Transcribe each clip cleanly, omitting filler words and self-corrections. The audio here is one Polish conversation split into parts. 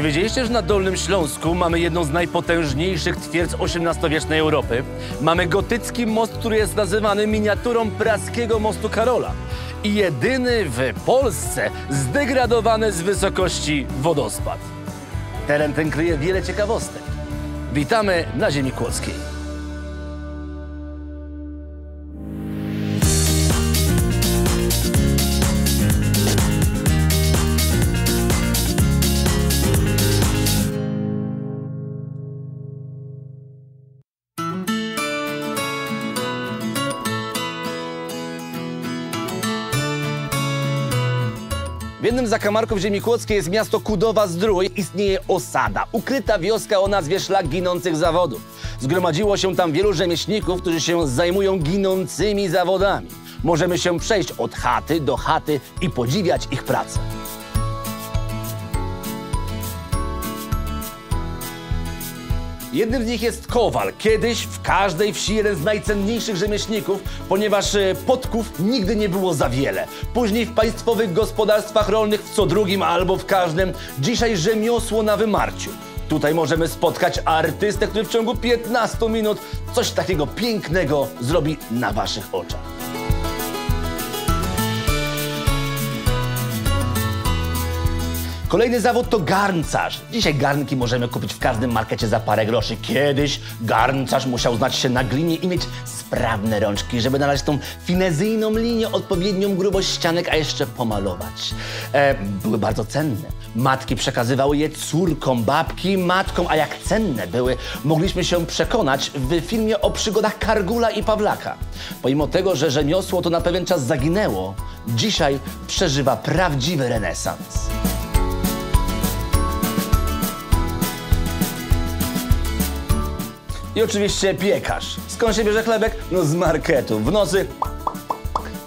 Czy wiedzieliście, że na Dolnym Śląsku mamy jedną z najpotężniejszych twierdz XVIII-wiecznej Europy? Mamy gotycki most, który jest nazywany miniaturą praskiego mostu Karola. I jedyny w Polsce zdegradowany z wysokości wodospad. Teren ten kryje wiele ciekawostek. Witamy na ziemi kłodzkiej. W jednym z zakamarków ziemi kłodzkiej jest miasto Kudowa-Zdrój. Istnieje osada, ukryta wioska o nazwie Szlak Ginących Zawodów. Zgromadziło się tam wielu rzemieślników, którzy się zajmują ginącymi zawodami. Możemy się przejść od chaty do chaty i podziwiać ich pracę. Jednym z nich jest kowal. Kiedyś w każdej wsi jeden z najcenniejszych rzemieślników, ponieważ podków nigdy nie było za wiele. Później w państwowych gospodarstwach rolnych w co drugim albo w każdym. Dzisiaj rzemiosło na wymarciu. Tutaj możemy spotkać artystę, który w ciągu 15 minut coś takiego pięknego zrobi na waszych oczach. Kolejny zawód to garncarz. Dzisiaj garnki możemy kupić w każdym markecie za parę groszy. Kiedyś garncarz musiał znać się na glinie i mieć sprawne rączki, żeby naleźć tą finezyjną linię, odpowiednią grubość ścianek, a jeszcze pomalować. Były bardzo cenne. Matki przekazywały je córkom, babki, matkom, a jak cenne były, mogliśmy się przekonać w filmie o przygodach Kargula i Pawlaka. Pomimo tego, że rzemiosło to na pewien czas zaginęło, dzisiaj przeżywa prawdziwy renesans. I oczywiście piekarz. Skąd się bierze chlebek? No z marketu. W nocy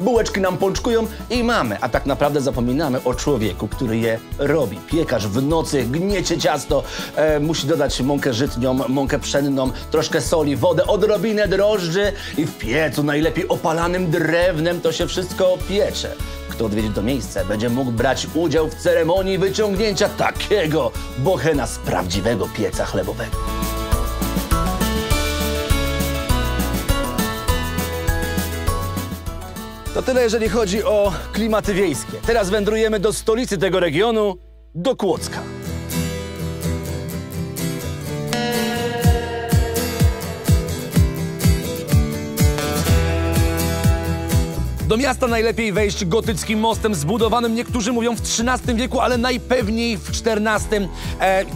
bułeczki nam pączkują i mamy. A tak naprawdę zapominamy o człowieku, który je robi. Piekarz w nocy gniecie ciasto, musi dodać mąkę żytnią, mąkę pszenną, troszkę soli, wodę, odrobinę drożdży i w piecu, najlepiej opalanym drewnem, to się wszystko piecze. Kto odwiedzi to miejsce, będzie mógł brać udział w ceremonii wyciągnięcia takiego bohena z prawdziwego pieca chlebowego. To tyle, jeżeli chodzi o klimaty wiejskie. Teraz wędrujemy do stolicy tego regionu, do Kłodzka. Do miasta najlepiej wejść gotyckim mostem zbudowanym, niektórzy mówią, w XIII wieku, ale najpewniej w XIV,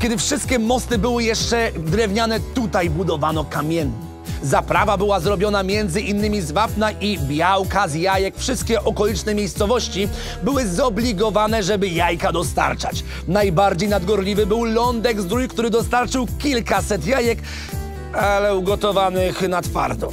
kiedy wszystkie mosty były jeszcze drewniane, tutaj budowano kamienne. Zaprawa była zrobiona między innymi z wapna i białka z jajek. Wszystkie okoliczne miejscowości były zobligowane, żeby jajka dostarczać. Najbardziej nadgorliwy był Lądek Zdrój, który dostarczył kilkaset jajek, ale ugotowanych na twardo.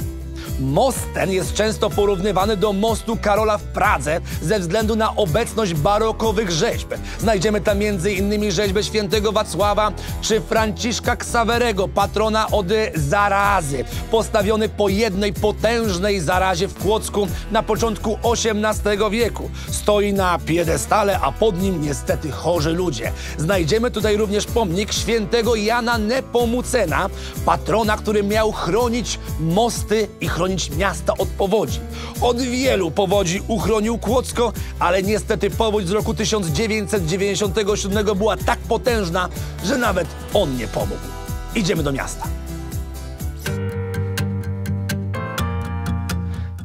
Most ten jest często porównywany do mostu Karola w Pradze ze względu na obecność barokowych rzeźb. Znajdziemy tam m.in. rzeźbę Świętego Wacława czy Franciszka Xawerego, patrona od zarazy, postawiony po jednej potężnej zarazie w Kłodzku na początku XVIII wieku. Stoi na piedestale, a pod nim niestety chorzy ludzie. Znajdziemy tutaj również pomnik Świętego Jana Nepomucena, patrona, który miał chronić mosty i chronić miasta od powodzi. Od wielu powodzi uchronił Kłodzko, ale niestety powódź z roku 1997 była tak potężna, że nawet on nie pomógł. Idziemy do miasta.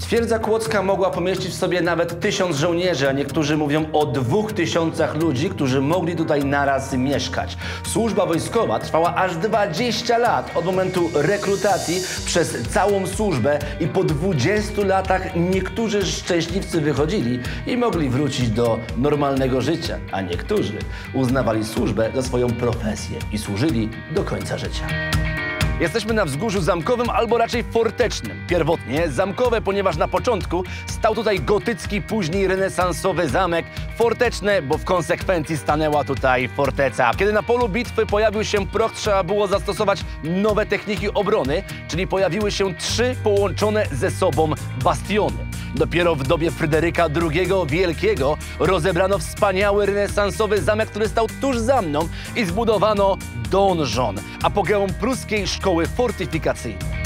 Twierdza Kłodzka mogła pomieścić w sobie nawet 1000 żołnierzy, a niektórzy mówią o 2000 ludzi, którzy mogli tutaj naraz mieszkać. Służba wojskowa trwała aż 20 lat od momentu rekrutacji przez całą służbę i po 20 latach niektórzy szczęśliwcy wychodzili i mogli wrócić do normalnego życia, a niektórzy uznawali służbę za swoją profesję i służyli do końca życia. Jesteśmy na wzgórzu zamkowym, albo raczej fortecznym. Pierwotnie zamkowe, ponieważ na początku stał tutaj gotycki, później renesansowy zamek. Forteczne, bo w konsekwencji stanęła tutaj forteca. Kiedy na polu bitwy pojawił się proch, trzeba było zastosować nowe techniki obrony, czyli pojawiły się 3 połączone ze sobą bastiony. Dopiero w dobie Fryderyka II Wielkiego rozebrano wspaniały renesansowy zamek, który stał tuż za mną, i zbudowano Donżon, apogeum pruskiej szkoły fortyfikacyjnej.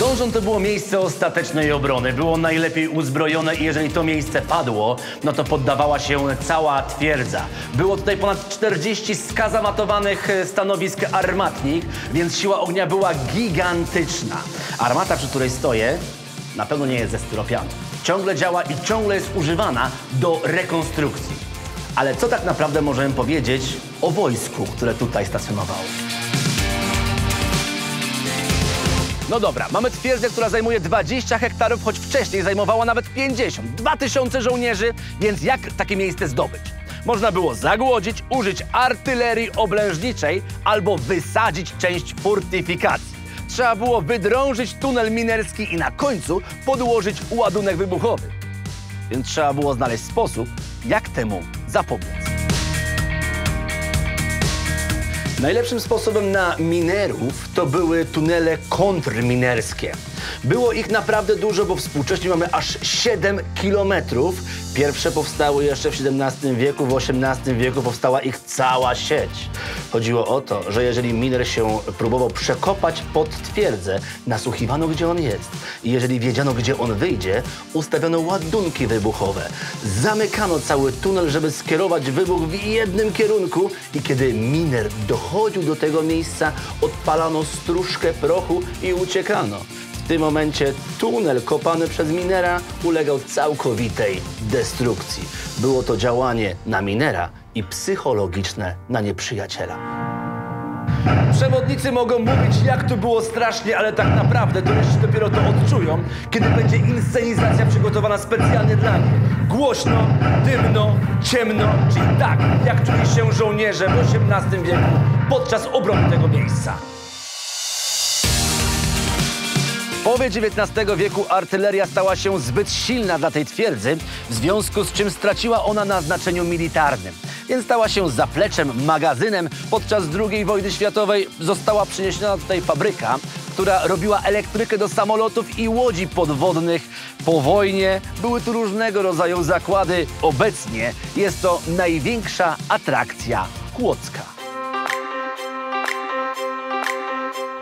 Donżon to było miejsce ostatecznej obrony, było najlepiej uzbrojone i jeżeli to miejsce padło, no to poddawała się cała twierdza. Było tutaj ponad 40 skazamatowanych stanowisk armatnich, więc siła ognia była gigantyczna. Armata, przy której stoję, na pewno nie jest ze styropianu. Ciągle działa i ciągle jest używana do rekonstrukcji. Ale co tak naprawdę możemy powiedzieć o wojsku, które tutaj stacjonowało? No dobra, mamy twierdzę, która zajmuje 20 hektarów, choć wcześniej zajmowała nawet 50. 2000 żołnierzy, więc jak takie miejsce zdobyć? Można było zagłodzić, użyć artylerii oblężniczej albo wysadzić część fortyfikacji. Trzeba było wydrążyć tunel minerski i na końcu podłożyć ładunek wybuchowy. Więc trzeba było znaleźć sposób, jak temu zapobiec. Najlepszym sposobem na minerów to były tunele kontrminerskie. Było ich naprawdę dużo, bo współcześnie mamy aż 7 kilometrów. Pierwsze powstały jeszcze w XVII wieku, w XVIII wieku powstała ich cała sieć. Chodziło o to, że jeżeli miner się próbował przekopać pod twierdzę, nasłuchiwano, gdzie on jest. I jeżeli wiedziano, gdzie on wyjdzie, ustawiano ładunki wybuchowe. Zamykano cały tunel, żeby skierować wybuch w jednym kierunku i kiedy miner dochodził do tego miejsca, odpalano stróżkę prochu i uciekano. W tym momencie tunel kopany przez minera ulegał całkowitej destrukcji. Było to działanie na minera i psychologiczne na nieprzyjaciela. Przewodnicy mogą mówić, jak to było strasznie, ale tak naprawdę to jeszcze dopiero to odczują, kiedy będzie inscenizacja przygotowana specjalnie dla nich. Głośno, dymno, ciemno, czyli tak, jak czuli się żołnierze w XVIII wieku podczas obrony tego miejsca. W połowie XIX wieku artyleria stała się zbyt silna dla tej twierdzy, w związku z czym straciła ona na znaczeniu militarnym. Więc stała się zapleczem, magazynem. Podczas II wojny światowej została przyniesiona tutaj fabryka, która robiła elektrykę do samolotów i łodzi podwodnych. Po wojnie były tu różnego rodzaju zakłady. Obecnie jest to największa atrakcja kłodzka.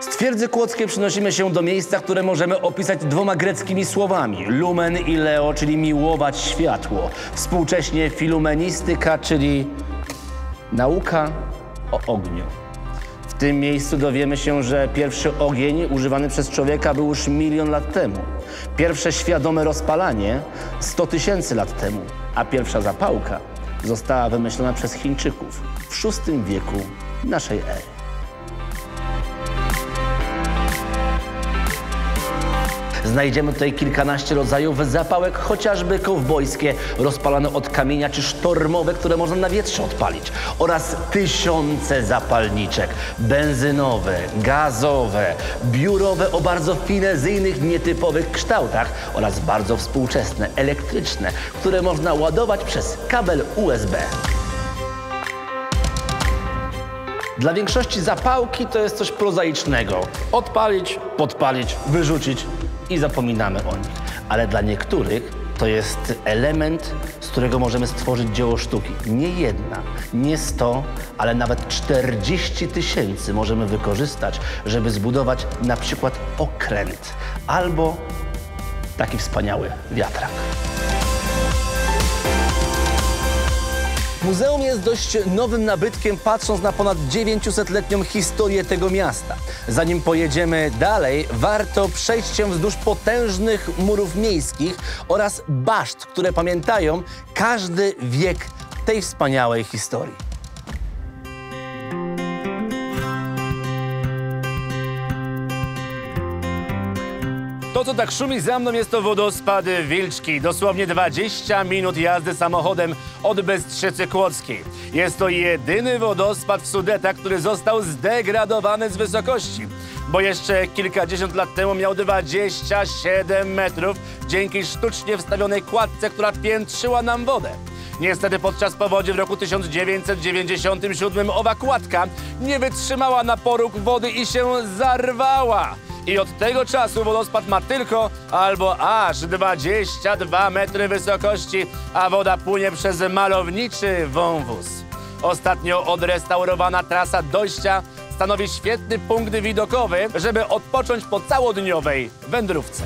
Z twierdzy kłodzkiej przenosimy się do miejsca, które możemy opisać 2 greckimi słowami. Lumen i leo, czyli miłować światło. Współcześnie filumenistyka, czyli nauka o ogniu. W tym miejscu dowiemy się, że pierwszy ogień używany przez człowieka był już 1 000 000 lat temu. Pierwsze świadome rozpalanie 100 000 lat temu, a pierwsza zapałka została wymyślona przez Chińczyków w VI wieku naszej ery. Znajdziemy tutaj kilkanaście rodzajów zapałek, chociażby kowbojskie, rozpalane od kamienia, czy sztormowe, które można na wietrze odpalić. Oraz tysiące zapalniczek, benzynowe, gazowe, biurowe o bardzo finezyjnych, nietypowych kształtach oraz bardzo współczesne, elektryczne, które można ładować przez kabel USB. Dla większości zapałki to jest coś prozaicznego. Odpalić, podpalić, wyrzucić i zapominamy o nich. Ale dla niektórych to jest element, z którego możemy stworzyć dzieło sztuki. Nie jedna, nie 100, ale nawet 40 000 możemy wykorzystać, żeby zbudować na przykład okręt albo taki wspaniały wiatrak. Muzeum jest dość nowym nabytkiem, patrząc na ponad 900-letnią historię tego miasta. Zanim pojedziemy dalej, warto przejść się wzdłuż potężnych murów miejskich oraz baszt, które pamiętają każdy wiek tej wspaniałej historii. To, co tak szumi za mną, jest to wodospad Wilczki. Dosłownie 20 minut jazdy samochodem od Bystrzycy Kłodzkiej. Jest to jedyny wodospad w Sudetach, który został zdegradowany z wysokości, bo jeszcze kilkadziesiąt lat temu miał 27 metrów dzięki sztucznie wstawionej kładce, która piętrzyła nam wodę. Niestety podczas powodzi w roku 1997 owa kładka nie wytrzymała naporu wody i się zarwała. I od tego czasu wodospad ma tylko albo aż 22 metry wysokości, a woda płynie przez malowniczy wąwóz. Ostatnio odrestaurowana trasa dojścia stanowi świetny punkt widokowy, żeby odpocząć po całodniowej wędrówce.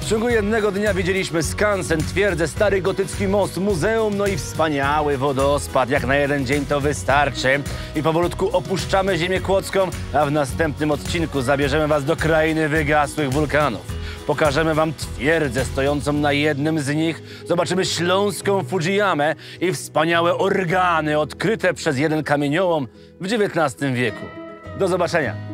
W ciągu jednego dnia widzieliśmy skansen, twierdzę, stary gotycki most, muzeum, no i wspaniały wodospad. Jak na jeden dzień to wystarczy. I powolutku opuszczamy Ziemię Kłodzką, a w następnym odcinku zabierzemy was do krainy wygasłych wulkanów. Pokażemy wam twierdzę stojącą na jednym z nich, zobaczymy śląską Fujiyamę i wspaniałe organy odkryte przez jeden kamieniołom w XIX wieku. Do zobaczenia.